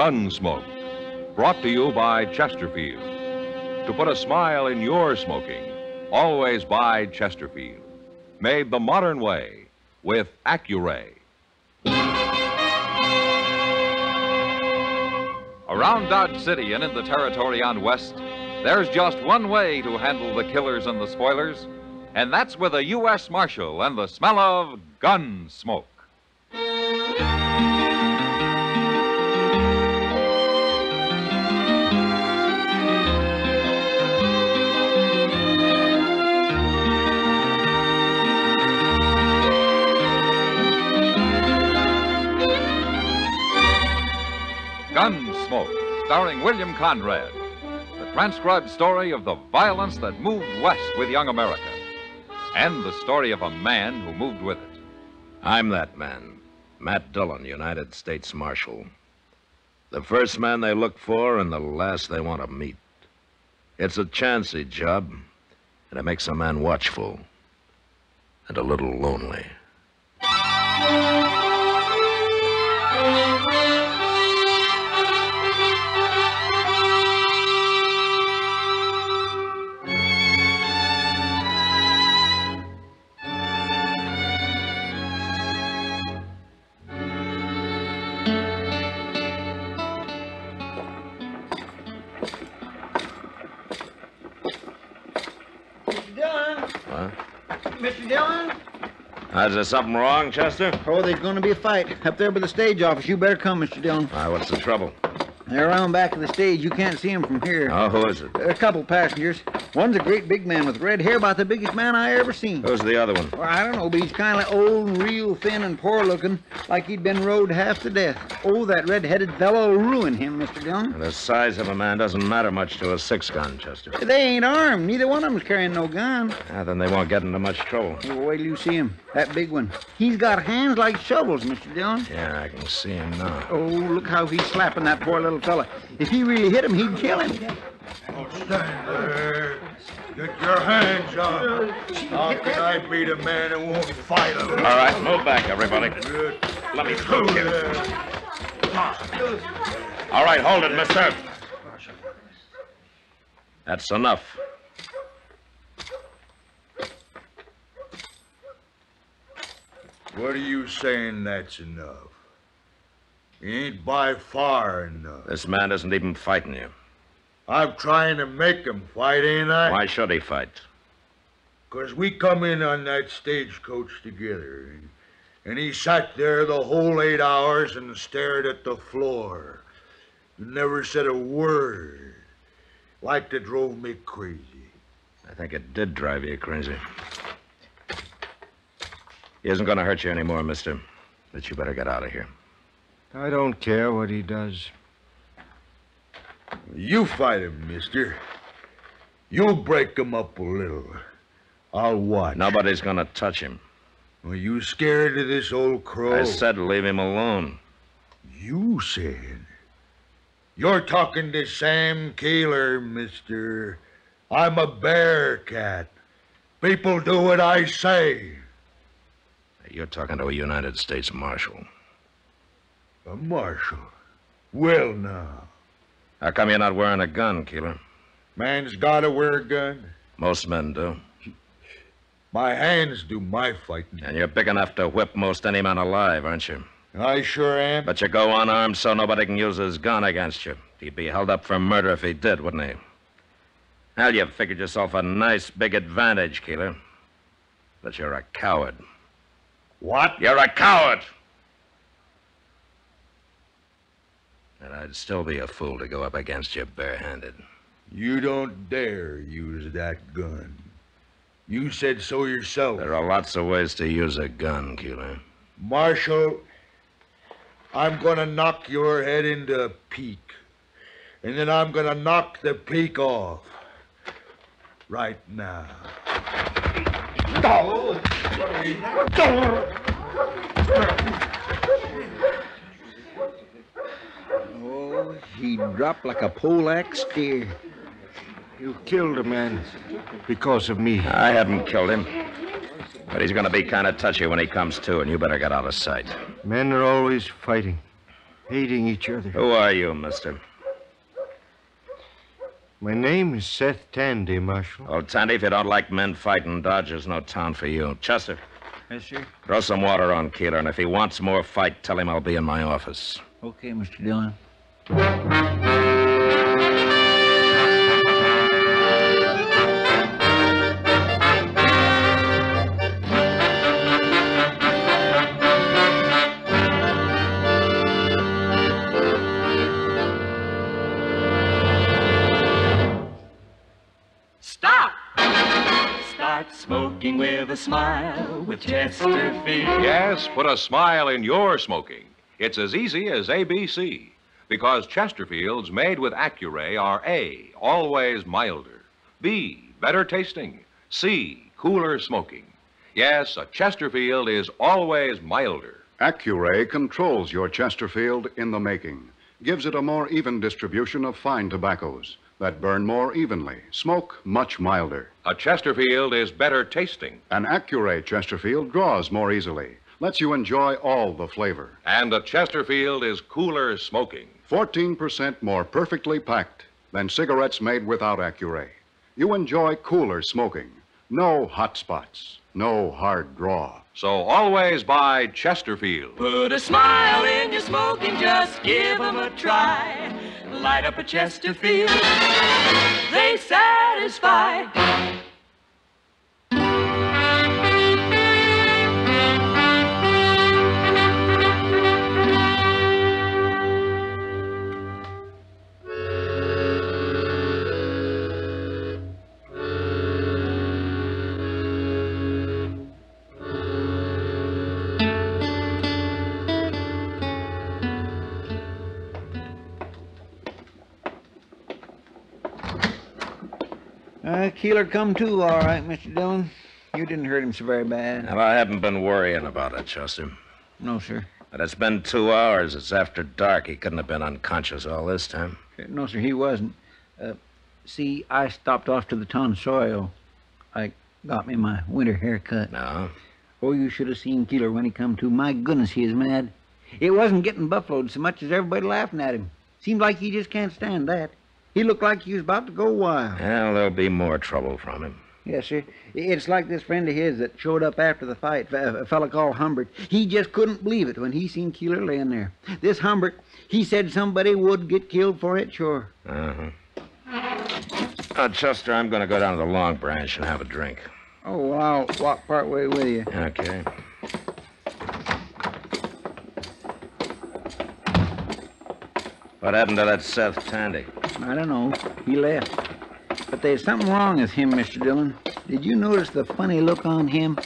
Gunsmoke, brought to you by Chesterfield. To put a smile in your smoking, always buy Chesterfield. Made the modern way with Accuray. Around Dodge City and in the territory on West, there's just one way to handle the killers and the spoilers, and that's with a U.S. Marshal and the smell of gun smoke. Gunsmoke, starring William Conrad, the transcribed story of the violence that moved west with young America, and the story of a man who moved with it. I'm that man, Matt Dillon, United States Marshal. The first man they look for and the last they want to meet. It's a chancy job, and it makes a man watchful and a little lonely. Is there something wrong, Chester? Oh, there's going to be a fight. Up there by the stage office. You better come, Mr. Dillon. All right, what's the trouble? They're around back of the stage. You can't see them from here. Oh, who is it? A couple passengers. One's a great big man with red hair, about the biggest man I ever seen. Who's the other one? Well, I don't know, but he's kind of old, real thin and poor-looking, like he'd been rode half to death. Oh, that red-headed fellow will ruin him, Mr. Dillon. The size of a man doesn't matter much to a six-gun, Chester. They ain't armed. Neither one of them's carrying no gun. Yeah, then they won't get into much trouble. Well, wait till you see him. That big one. He's got hands like shovels, Mr. Dillon. Yeah, I can see him now. Oh, look how he's slapping that poor little fella. If he really hit him, he'd kill him. Oh, stand there. Get your hands up. How can I beat a man who won't fight him? All right, move back, everybody. Let me through here. All right, hold it, mister. That's enough. What are you saying that's enough? You ain't by far enough. This man isn't even fighting you. I'm trying to make him fight, ain't I? Why should he fight? 'Cause we come in on that stagecoach together, and he sat there the whole 8 hours and stared at the floor. He never said a word. Like it drove me crazy. I think it did drive you crazy. He isn't going to hurt you anymore, mister. But you better get out of here. I don't care what he does. You fight him, mister. You'll break him up a little. I'll watch. Nobody's gonna touch him. Are you scared of this old crow? I said leave him alone. You said? You're talking to Sam Keeler, mister. I'm a bear cat. People do what I say. You're talking to a United States Marshal. A marshal? Well, now. How come you're not wearing a gun, Keeler? Man's gotta wear a gun. Most men do. My hands do my fighting. And you're big enough to whip most any man alive, aren't you? I sure am. But you go unarmed so nobody can use his gun against you. He'd be held up for murder if he did, wouldn't he? Hell, you've figured yourself a nice big advantage, Keeler. But you're a coward. What? You're a coward! And I'd still be a fool to go up against you barehanded. You don't dare use that gun. You said so yourself. There are lots of ways to use a gun, Keeler. Marshal, I'm gonna knock your head into a peak. And then I'm gonna knock the peak off. Right now. Oh, he dropped like a poleaxe steer. You killed a man because of me. I haven't killed him. But he's going to be kind of touchy when he comes to, and you better get out of sight. Men are always fighting. hating each other. Who are you, mister? My name is Seth Tandy, Marshal. Oh, Tandy, if you don't like men fighting, Dodger's no town for you. Chester. Yes, sir? Throw some water on Keeler, and if he wants more fight, tell him I'll be in my office. Okay, Mr. Dillon. Smoking with a smile with Chesterfield. Yes, put a smile in your smoking. It's as easy as ABC, because Chesterfields made with Accuray are A, always milder, B, better tasting, C, cooler smoking. Yes, a Chesterfield is always milder. Accuray controls your Chesterfield in the making, gives it a more even distribution of fine tobaccos that burn more evenly, smoke much milder. A Chesterfield is better tasting. An Accuray Chesterfield draws more easily, lets you enjoy all the flavor. And a Chesterfield is cooler smoking. 14% more perfectly packed than cigarettes made without Accuray. You enjoy cooler smoking. No hot spots, no hard draw. So always buy Chesterfield. Put a smile in your smoking, just give them a try. Light up a Chesterfield, they satisfy. Keeler come too, all right, Mr. Dillon. You didn't hurt him so very bad. Well, I haven't been worrying about it, Chester. No, sir. But it's been 2 hours. It's after dark. He couldn't have been unconscious all this time. No, sir, he wasn't. See, I stopped off to the Tonsorial. I got me my winter haircut. No? Oh, you should have seen Keeler when he come to. My goodness, he is mad. It wasn't getting buffaloed so much as everybody laughing at him. Seemed like he just can't stand that. He looked like he was about to go wild. Well, there'll be more trouble from him. Yes, sir. It's like this friend of his that showed up after the fight, a fella called Humbert. He just couldn't believe it when he seen Keeler laying there. This Humbert, he said somebody would get killed for it, sure. Uh-huh. Now, Chester, I'm going to go down to the Long Branch and have a drink. Oh, well, I'll walk part way with you. Okay. What happened to that Seth Tandy? I don't know. He left. But there's something wrong with him, Mr. Dillon. Did you notice the funny look on him?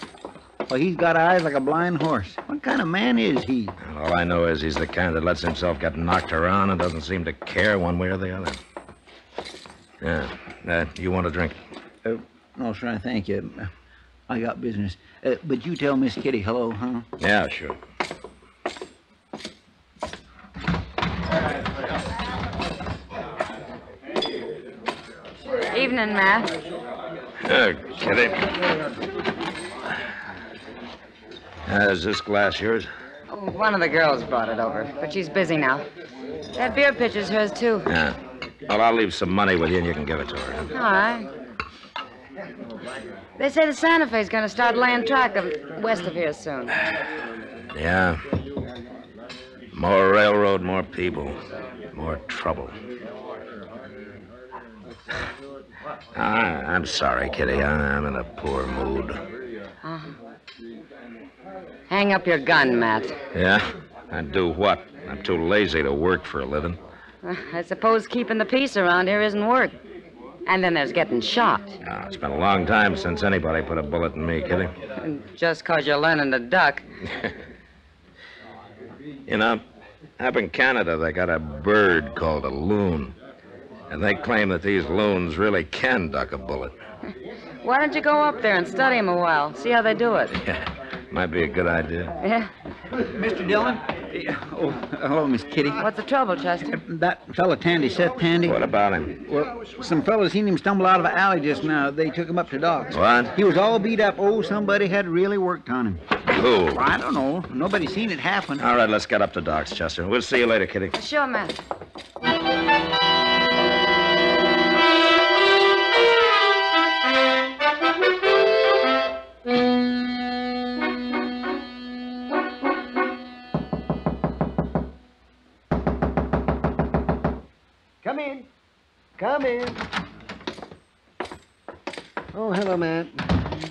Well, he's got eyes like a blind horse. What kind of man is he? All I know is he's the kind that lets himself get knocked around and doesn't seem to care one way or the other. Yeah. You want a drink? No, sir, I thank you. I got business. But you tell Miss Kitty hello, huh? Yeah, sure. Evening, Matt. Kitty. Is this glass yours? Oh, one of the girls brought it over, but she's busy now. That beer pitcher's hers, too. Yeah. Well, I'll leave some money with you, and you can give it to her. All right. They say the Santa Fe's going to start laying track of west of here soon. Yeah. More railroad, more people, more trouble. I'm sorry, Kitty. I'm in a poor mood. Uh-huh. Hang up your gun, Matt. Yeah? And do what? I'm too lazy to work for a living. I suppose keeping the peace around here isn't work. And then there's getting shot. Oh, it's been a long time since anybody put a bullet in me, Kitty. Just because you're learning to duck. You know, up in Canada, they got a bird called a loon. And they claim that these loons really can duck a bullet. Why don't you go up there and study them a while? See how they do it. Yeah, might be a good idea. Yeah. Mr. Dillon? Oh, hello, Miss Kitty. What's the trouble, Chester? That fella Tandy, Seth Tandy. What about him? Well, some fellas seen him stumble out of an alley just now. They took him up to Doc's. What? He was all beat up. Oh, somebody had really worked on him. Who? I don't know. Nobody's seen it happen. All right, let's get up to Doc's, Chester. We'll see you later, Kitty. Sure, Matt. Come in. Come in. Oh, hello, Matt.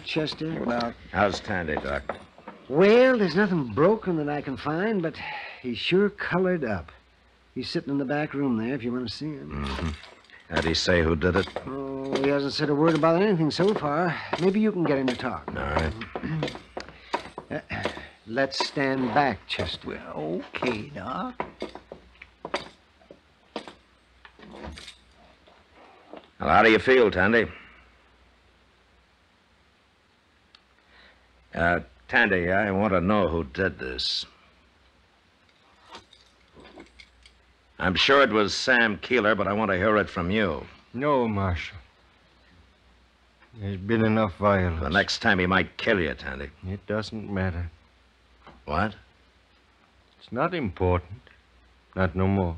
Chester. Hey, Doc. How's Tandy, Doc? Well, there's nothing broken that I can find, but he's sure colored up. He's sitting in the back room there if you want to see him. Mm-hmm. How'd he say who did it? Oh, he hasn't said a word about anything so far. Maybe you can get him to talk. All right. Let's stand back, Chester. Well, okay, Doc. Well, how do you feel, Tandy? Tandy, I want to know who did this. I'm sure it was Sam Keeler, but I want to hear it from you. No, Marshal. There's been enough violence. The next time he might kill you, Tandy. It doesn't matter. What? It's not important. Not no more.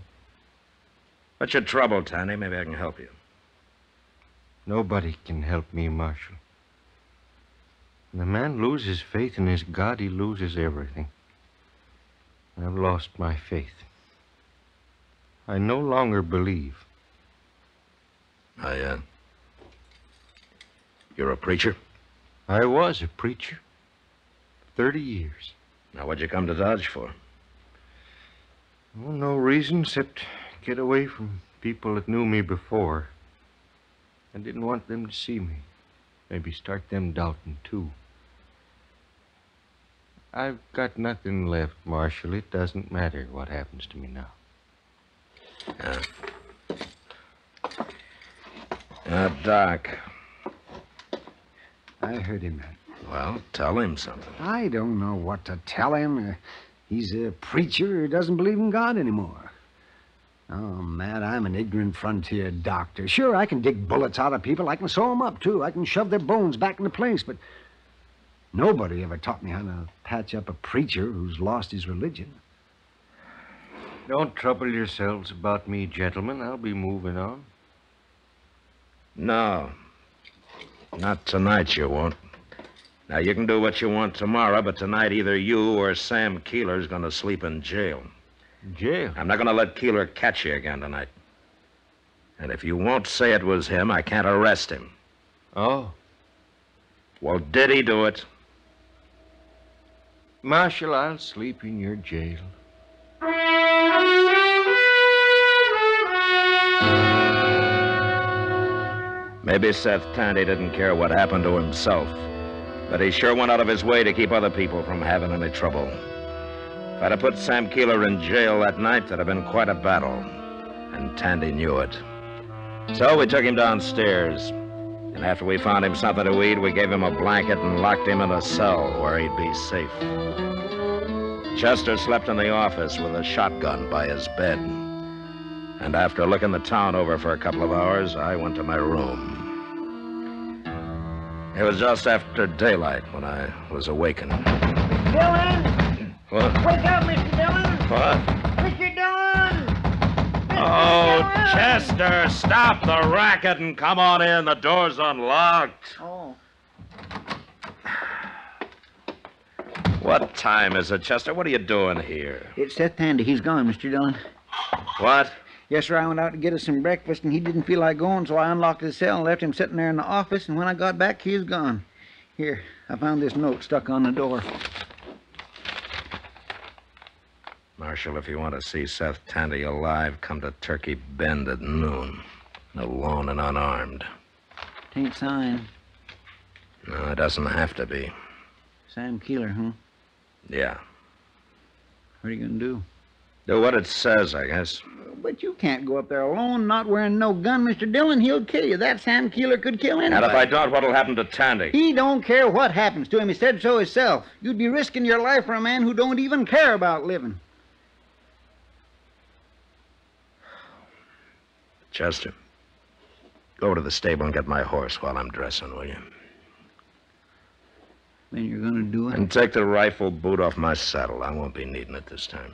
What's your trouble, Tandy? Maybe I can help you. Nobody can help me, Marshal. When a man loses faith in his God, he loses everything. I've lost my faith. I no longer believe. You're a preacher? I was a preacher. 30 years. Now, what'd you come to Dodge for? Well, no reason except get away from people that knew me before. I didn't want them to see me. Maybe start them doubting, too. I've got nothing left, Marshal. It doesn't matter what happens to me now. Doc. I heard him. Well, tell him something. I don't know what to tell him. He's a preacher who doesn't believe in God anymore. Oh, Matt, I'm an ignorant frontier doctor. Sure, I can dig bullets out of people. I can sew them up, too. I can shove their bones back into place, but nobody ever taught me how to patch up a preacher who's lost his religion. Don't trouble yourselves about me, gentlemen. I'll be moving on. No. Not tonight, you won't. Now, you can do what you want tomorrow, but tonight either you or Sam Keeler's going to sleep in jail. Jail? I'm not going to let Keeler catch you again tonight. And if you won't say it was him, I can't arrest him. Oh. Well, did he do it? Marshal, I'll sleep in your jail. Maybe Seth Tandy didn't care what happened to himself, but he sure went out of his way to keep other people from having any trouble. If I'd have put Sam Keeler in jail that night, that'd have been quite a battle. And Tandy knew it. So we took him downstairs. And after we found him something to eat, we gave him a blanket and locked him in a cell where he'd be safe. Chester slept in the office with a shotgun by his bed. And after looking the town over for a couple of hours, I went to my room. It was just after daylight when I was awakened. Dylan! What? Wake up, Mr. Dillon! What? Mr. Dillon! Mr. Dillon! Chester, stop the racket and come on in. The door's unlocked. Oh. What time is it, Chester? What are you doing here? It's Seth Tandy. He's gone, Mr. Dillon. What? Yes, sir, I went out to get us some breakfast, and he didn't feel like going, so I unlocked his cell and left him sitting there in the office, and when I got back, he was gone. Here, I found this note stuck on the door. Marshal, if you want to see Seth Tandy alive, come to Turkey Bend at noon. Alone and unarmed. It ain't signed. No, it doesn't have to be. Sam Keeler, huh? Yeah. What are you going to do? Do what it says, I guess. But you can't go up there alone, not wearing no gun, Mr. Dillon. He'll kill you. That Sam Keeler could kill anybody. And if I don't, what'll happen to Tandy? He don't care what happens to him. He said so himself. You'd be risking your life for a man who don't even care about living. Chester, go to the stable and get my horse while I'm dressing, will you? Then you're going to do it? And take the rifle boot off my saddle. I won't be needing it this time.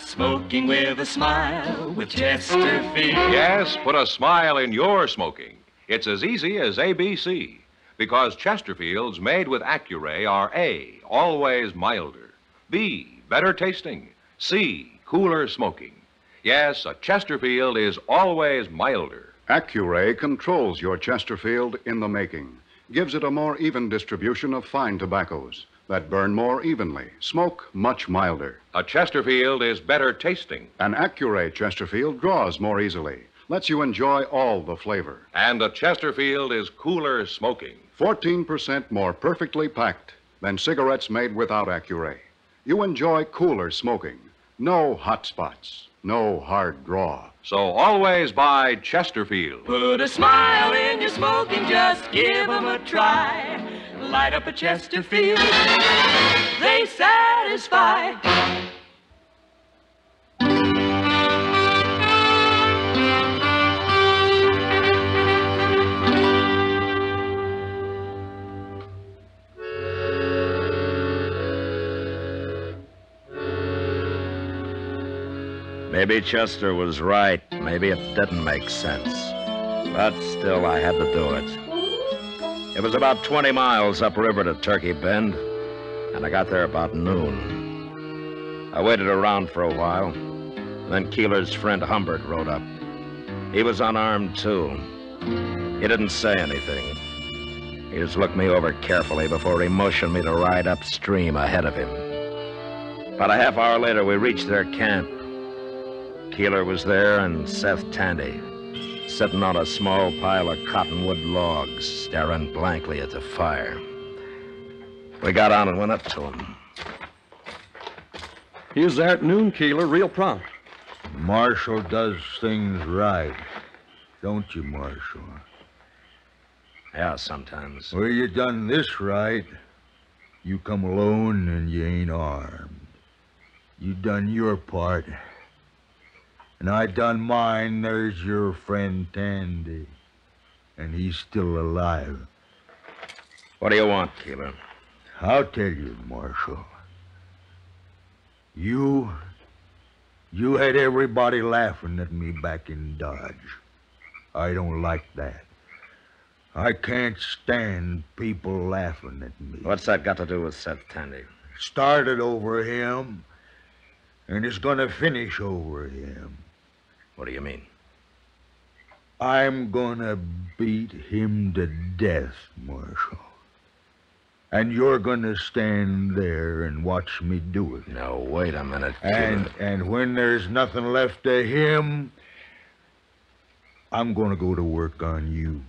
Smoking with a smile with Chesterfield. Yes, put a smile in your smoking. It's as easy as ABC, because Chesterfields made with Accuray are A, always milder, B, better tasting, C, cooler smoking. Yes, a Chesterfield is always milder. Accuray controls your Chesterfield in the making, gives it a more even distribution of fine tobaccos that burn more evenly, smoke much milder. A Chesterfield is better tasting. An Accuray Chesterfield draws more easily, lets you enjoy all the flavor. And a Chesterfield is cooler smoking. 14% more perfectly packed than cigarettes made without Accuray. You enjoy cooler smoking. No hot spots, no hard draw. So always buy Chesterfield. Put a smile in your smoking, just give them a try. Light up a Chesterfield, they satisfy. Maybe Chester was right. Maybe it didn't make sense. But still, I had to do it. It was about 20 miles upriver to Turkey Bend, and I got there about noon. I waited around for a while, then Keeler's friend Humbert rode up. He was unarmed, too. He didn't say anything. He just looked me over carefully before he motioned me to ride upstream ahead of him. About a half hour later, we reached their camp. Keeler was there and Seth Tandy, sitting on a small pile of cottonwood logs, staring blankly at the fire. We got on and went up to him. He was there at noon, Keeler, real prompt. Marshal does things right, don't you, Marshal? Yeah, sometimes. Well, you done this right. You come alone and you ain't armed. You done your part. And I done mine. There's your friend Tandy. And he's still alive. What do you want, Keeler? I'll tell you, Marshal. You had everybody laughing at me back in Dodge. I don't like that. I can't stand people laughing at me. What's that got to do with Seth Tandy? Started over him, and it's gonna finish over him. What do you mean? I'm gonna beat him to death, Marshal. And you're gonna stand there and watch me do it. Now, wait a minute, Keeler. And when there's nothing left of him, I'm gonna go to work on you.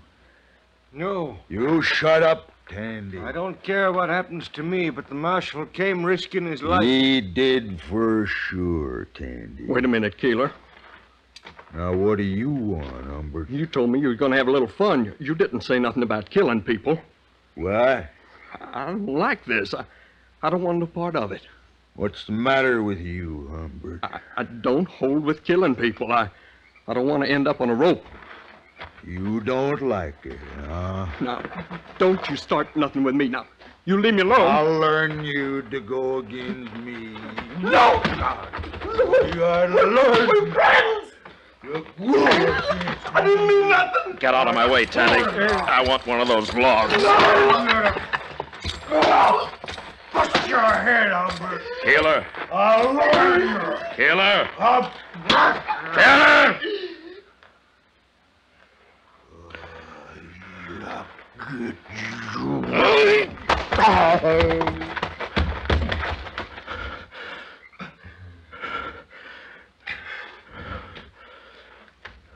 No. You shut up, Tandy. I don't care what happens to me, but the Marshal came risking his life. He did for sure, Tandy. Wait a minute, Keeler. Now, what do you want, Humbert? You told me you were going to have a little fun. You didn't say nothing about killing people. Why? I don't like this. I don't want no part of it. What's the matter with you, Humbert? I don't hold with killing people. I don't want to end up on a rope. You don't like it, huh? Now, don't you start nothing with me. Now, you leave me alone. I'll learn you to go against me. No! You are learning. I didn't mean nothing. Get out of my way, Tandy. I want one of those logs. No. Put your head, Humbert. Keeler. I'll learn you. Keeler. Keeler.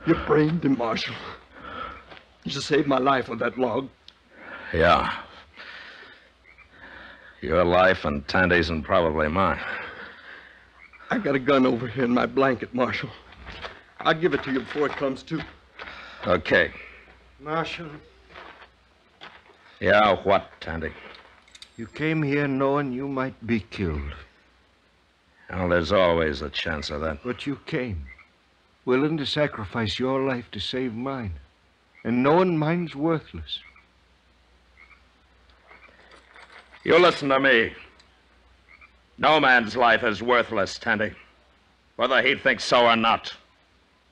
You brained him, Marshal. You saved my life on that log. Yeah. Your life and Tandy's and probably mine. I got a gun over here in my blanket, Marshal. I'll give it to you before it comes to. Okay. Marshal. Yeah, what, Tandy? You came here knowing you might be killed. Well, there's always a chance of that. But you came, willing to sacrifice your life to save mine, and knowing mine's worthless. You listen to me. No man's life is worthless, Tandy, whether he thinks so or not.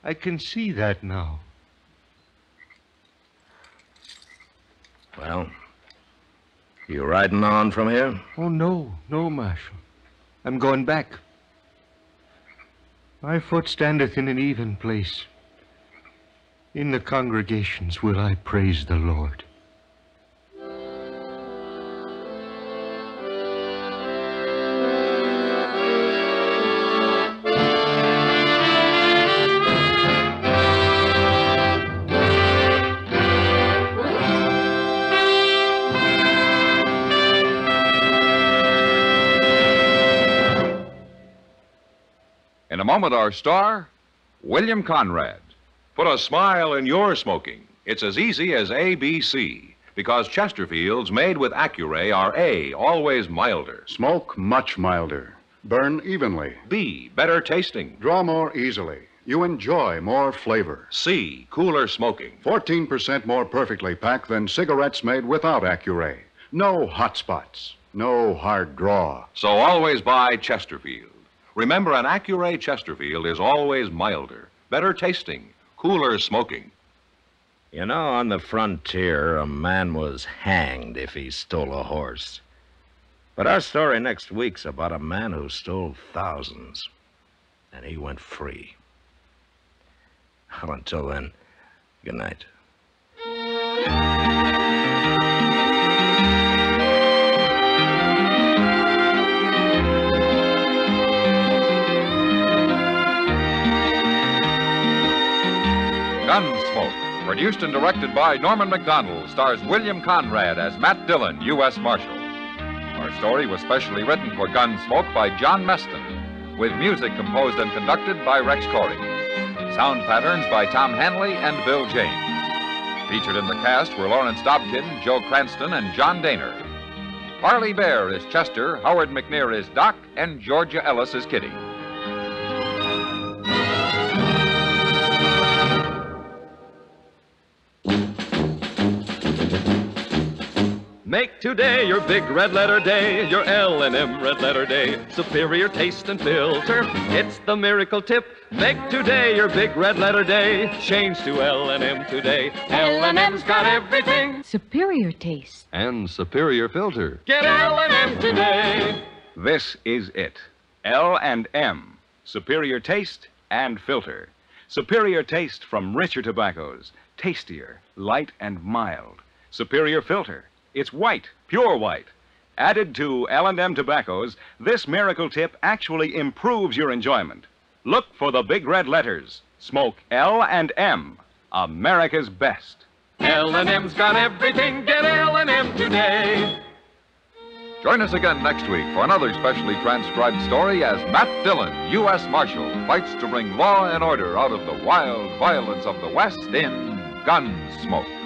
I can see that now. Well, you riding on from here? Oh, no, no, Marshal. I'm going back. My foot standeth in an even place. In the congregations will I praise the Lord. Moment, our star, William Conrad. Put a smile in your smoking. It's as easy as ABC, because Chesterfields made with Accuray are A, always milder. Smoke much milder. Burn evenly. B, better tasting. Draw more easily. You enjoy more flavor. C, cooler smoking. 14% more perfectly packed than cigarettes made without Accuray. No hot spots. No hard draw. So always buy Chesterfield. Remember, an Accuray Chesterfield is always milder, better tasting, cooler smoking. You know, on the frontier, a man was hanged if he stole a horse. But our story next week's about a man who stole thousands, and he went free. Well, until then, good night. Gunsmoke, produced and directed by Norman Macdonnell, stars William Conrad as Matt Dillon, U.S. Marshal. Our story was specially written for Gunsmoke by John Meston, with music composed and conducted by Rex Cory. Sound patterns by Tom Hanley and Bill James. Featured in the cast were Lawrence Dobkin, Joe Cranston, and John Daner. Parley Baer is Chester, Howard McNear is Doc, and Georgia Ellis is Kitty. Make today your big red letter day, your L&M red letter day. Superior taste and filter, it's the miracle tip. Make today your big red letter day, change to L&M today. L&M's got everything. Superior taste. And superior filter. Get L&M today. This is it. L&M. Superior taste and filter. Superior taste from richer tobaccos. Tastier, light and mild. Superior filter. It's white, pure white. Added to L&M tobaccos, this miracle tip actually improves your enjoyment. Look for the big red letters. Smoke L&M, America's best. L&M's got everything. Get L&M today. Join us again next week for another specially transcribed story as Matt Dillon, U.S. Marshal, fights to bring law and order out of the wild violence of the West in Gunsmoke.